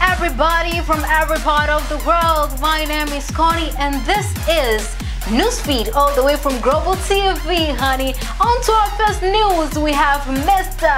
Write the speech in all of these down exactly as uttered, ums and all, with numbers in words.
everybody from every part of the world. My name is Connie and this is Newsfeed all the way from Global T V, honey. On to our first news, we have Mister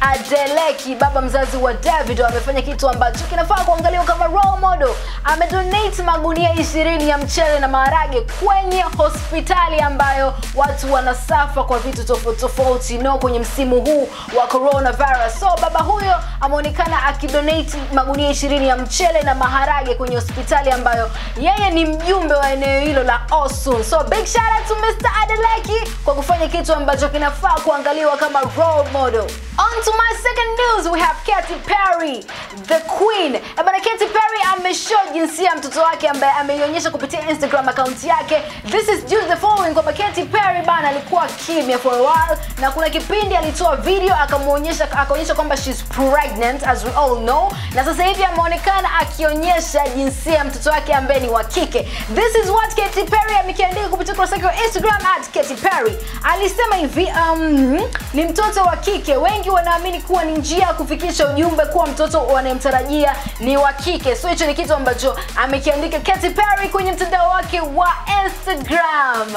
Adeleki, baba mzazi wa David, amefanya kitu ambacho kinafaa kuangaliwa kama role model. Amedonate magunia ishirini ya mchele na maharage kwenye hospitali ambayo watu wanasafa kwa vitu tofauti tofauti no kwenye msimu huu wa coronavirus. So baba huyo ameonekana akidonate magunia ishirini ya mchele na maharage kwenye hospitali ambayo yeye ni mjumbe wa eneo hilo la Osun. So big shout out to Mister Adeleki kwa kufanya kitu ambacho kinafaa kuangaliwa kama role model. On to my second news, we have Katy Perry, the queen. Ebana, Katy Perry ameshow jinsi ya mtoto wake ambaye ameionyesha kupitia Instagram account yake. This is due to the following, kwamba Katy Perry bana alikuwa kimya for a while na kuna kipindi alitoa video akamuonyesha akaonyesha kwamba she's pregnant as we all know. Na sasa hivi ameonekana akionyesha jinsi ya mtoto wake ambaye ni wa kike. This is what Katy Perry amekiandika kupitia kurasa yake Instagram at Katy Perry. Alisema hivi, um, ni mtoto wa kike. Wengi wanaamini kuwa ni njia kufikisha ujumbe kuwa mtoto wanayemtarajia ni wa kike. So hicho ni kitu ambacho amekiandika Katy Perry kwenye mtandao wake wa Instagram.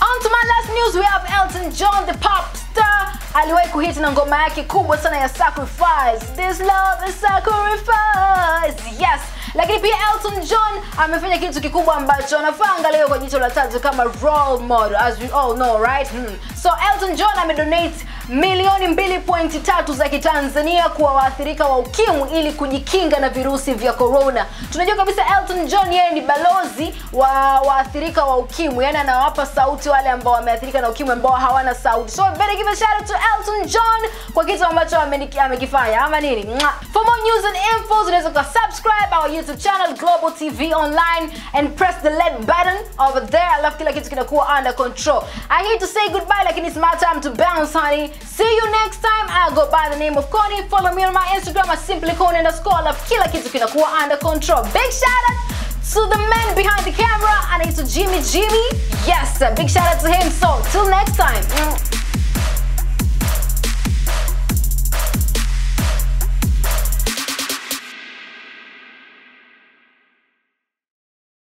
On to my last news, we have Elton John, the pop star. Aliwahi kuhit na ngoma yake kubwa sana ya Sacrifice. This love is sacrifice. Yes. Lakini pia Elton John amefanya kitu kikubwa ambacho anafanga leo kwa jicho la tatu kama role model, as we all know, right? Hmm. So Elton John amedonate milioni mbili pointi tatu za kitanzania kwa waathirika wa ukimwi ili kujikinga na virusi vya corona. Tunajua kabisa Elton John yeye ni balozi wa waathirika wa ukimwi, yani anawapa sauti wale ambao wameathirika na ukimwi ambao hawana sauti. So better give a shout out to Elton John kwa kitu ambacho amekifanya ama nini. For more news and info, unaweza ku subscribe our YouTube channel Global T V Online and press the red button over there. I love kila kitu kinakuwa under control. I hate to say goodbye, like it's my time to bounce, honey. See you next time. I go by the name of Connie. Follow me on my Instagram at simply Connie underscore. Love kila kitu kinakuwa under control. Big shout out to the man behind the camera, and it's Jimmy Jimmy. Yes, big shout out to him. So till next time.